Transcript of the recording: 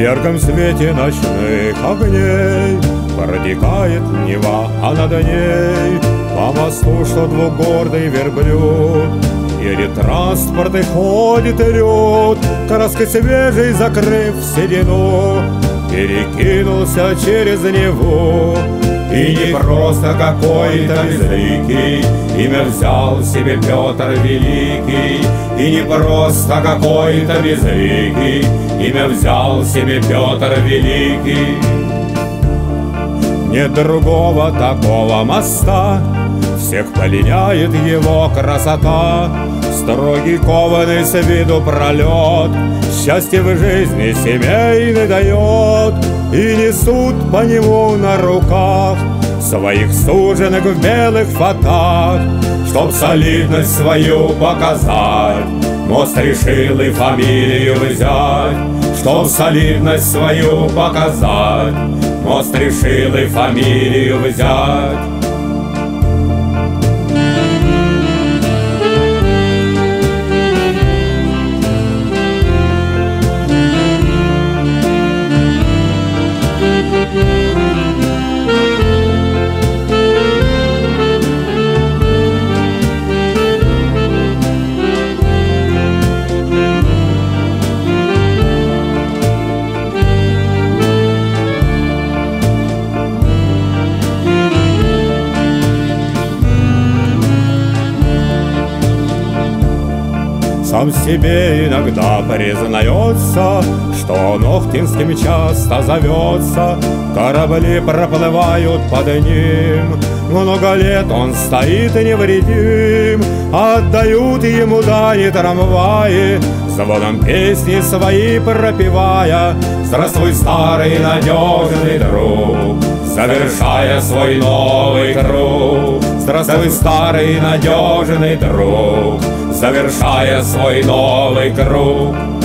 ярком свете ночных огней протекает Нева, а над ней по мосту, что двугордый верблюд, едет транспорт и ходит и лед, краской свежей закрыв седину, перекинулся через Неву. И не просто какой-то безликий, имя взял себе Петр Великий. И не просто какой-то безликий, имя взял себе Петр Великий. Нет другого такого моста, всех пленяет его красота. Строгий кованый с виду пролет счастье в жизни семейный дает. И несут по нему на руках своих суженых в белых фатах, чтоб солидность свою показать. Мост решил и фамилию взять, чтоб солидность свою показать. Мост решил и фамилию взять. Сам себе иногда признается, что он Охтинским часто зовется. Корабли проплывают под ним, много лет он стоит невредим. Отдают ему дани трамваи, звоном песни свои пропевая. Здравствуй, старый надежный друг, завершая свой новый круг. Здравствуй, старый надежный друг, завершая свой новый круг.